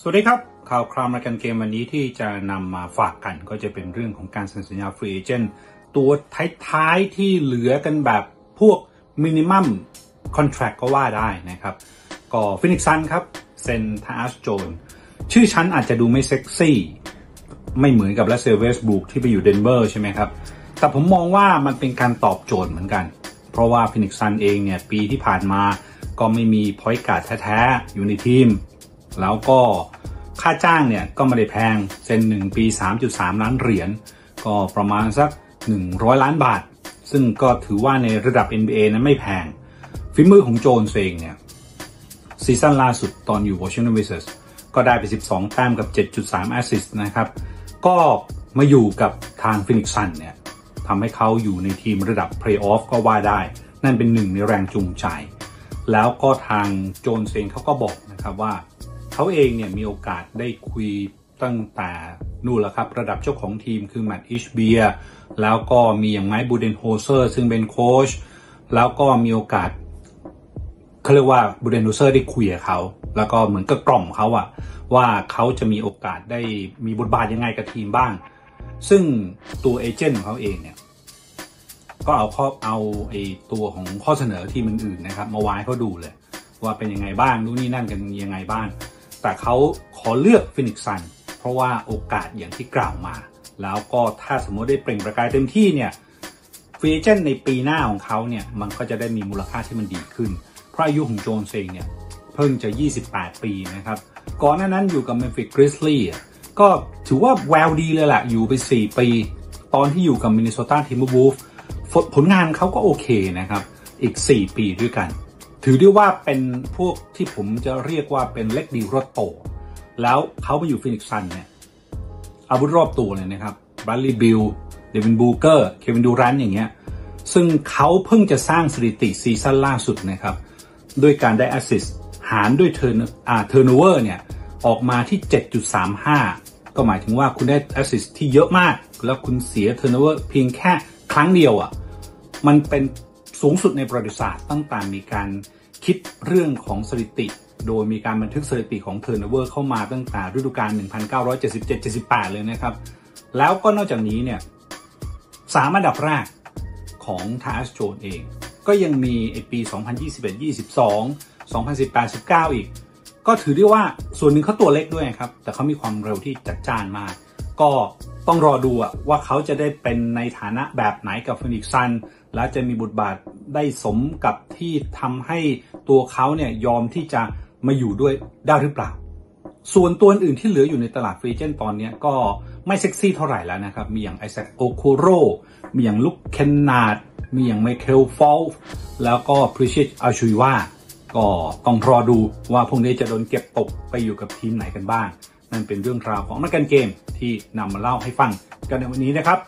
สวัสดีครับข่าวคราวรายการเกมวันนี้ที่จะนำมาฝากกันก็จะเป็นเรื่องของการเซ็นสัญญาฟรีเอเจนต์ตัวท้ายๆที่เหลือกันแบบพวกมินิมัมคอนแทรคก็ว่าได้นะครับก็ฟินิกซ์ซันครับเซ็นทาอัสโจนชื่อชั้นอาจจะดูไม่เซ็กซี่ไม่เหมือนกับลาเซเวสบรูคที่ไปอยู่เดนเวอร์ใช่ไหมครับแต่ผมมองว่ามันเป็นการตอบโจทย์เหมือนกันเพราะว่าฟินิกซ์ซันเองเนี่ยปีที่ผ่านมาก็ไม่มีพอยต์การ์ดแท้ๆอยู่ในทีมแล้วก็ค่าจ้างเนี่ยก็ไม่ได้แพงเซ็น1 ปี 3.3 ล้านเหรียญก็ประมาณสัก100ล้านบาทซึ่งก็ถือว่าในระดับ NBA นั้นไม่แพงฝีมือของโจนเองเนี่ยซีซั่นล่าสุดตอนอยู่ Washington Wizards ก็ได้ไป12แต้มกับ 7.3 แอสซิสต์นะครับก็มาอยู่กับทาง Phoenix Suns เนี่ยทำให้เขาอยู่ในทีมระดับ Playoff ก็ว่าได้นั่นเป็นหนึ่งในแรงจูงใจแล้วก็ทางโจนเองเขาก็บอกนะครับว่าเขาเองเนี่ยมีโอกาสได้คุยตั้งแต่นู่นแล้วครับระดับเจ้าของทีมคือแมตต์อิชเบียแล้วก็มีอย่างไมค์บูเดนโฮเซอร์ซึ่งเป็นโค้ชแล้วก็มีโอกาสเขาเรียกว่าบูเดนโฮเซอร์ได้คุยกับเขาแล้วก็เหมือนก็กล่อมเขาอะว่าเขาจะมีโอกาสได้มีบทบาทยังไงกับทีมบ้างซึ่งตัวเอเจนต์ของเขาเองเนี่ยก็เอาไอ้ตัวของข้อเสนอทีมอื่นๆนะครับมาวายเขาดูเลยว่าเป็นยังไงบ้างนู่นนี่นั่นกันยังไงบ้างแต่เขาขอเลือกฟินิกซ์ซันเพราะว่าโอกาสอย่างที่กล่าวมาแล้วก็ถ้าสมมติได้เปล่งประกายเต็มที่เนี่ยฟรีเอเจนต์ในปีหน้าของเขาเนี่ยมันก็จะได้มีมูลค่าที่มันดีขึ้นเพราะอายุของโจนเองเนี่ยเพิ่งจะ28ปีนะครับก่อนหน้านั้นอยู่กับเมมฟิสกริซลี่ก็ถือว่าแววดีเลยแหละอยู่ไป4ปีตอนที่อยู่กับมินนิโซตาทิมเบอร์วูลฟ์ผลงานเขาก็โอเคนะครับอีก4ปีด้วยกันถือได้ว่าเป็นพวกที่ผมจะเรียกว่าเป็นเล็กดีรถโตแล้วเขาไปอยู่ฟินิกซ์ซันเนี่ยอาวุธรอบตัวเลยนะครับบรัดลีย์บิลเดวินบูเกอร์เควินดูรันต์อย่างเงี้ยซึ่งเขาเพิ่งจะสร้างสถิติซีซั่นล่าสุดนะครับด้วยการได้แอสซิสต์หารด้วยเทิร์นเวอร์เนี่ยออกมาที่ 7.35 ก็หมายถึงว่าคุณได้แอสซิสต์ที่เยอะมากแล้วคุณเสียเทิร์นเวอร์เพียงแค่ครั้งเดียวอ่ะมันเป็นสูงสุดในประวัติศาสตร์ตั้งแต่มีการคิดเรื่องของสถิติโดยมีการบันทึกสถิติของเทิร์นเวอร์เข้ามาตั้งแต่ฤดูกาล 1977-78 เลยนะครับแล้วก็นอกจากนี้เนี่ย3 อันดับแรกของทาอัสโจนเองก็ยังมีปี 2021-22 2018-19 อีกก็ถือได้ว่าส่วนหนึ่งเขาตัวเล็กด้วยครับแต่เขามีความเร็วที่จัดจ้านมากก็ต้องรอดูว่าเขาจะได้เป็นในฐานะแบบไหนกับฟินิกซ์ซันและจะมีบทบาทได้สมกับที่ทำให้ตัวเขาเนี่ยยอมที่จะมาอยู่ด้วยได้หรือเปล่าส่วนตัวอื่นที่เหลืออยู่ในตลาดฟรีเจนต์ตอนนี้ก็ไม่เซ็กซี่เท่าไหร่แล้วนะครับมีอย่างไอแซคโอคูโรมีอย่างลุคเคนนาดมีอย่างไมเคิลฟอลฟ์แล้วก็พริชิตอาชุยว่าก็ต้องรอดูว่าพวกนี้จะโดนเก็บตกไปอยู่กับทีมไหนกันบ้างนั่นเป็นเรื่องราวของนักการเกมที่นำมาเล่าให้ฟังกันในวันนี้นะครับ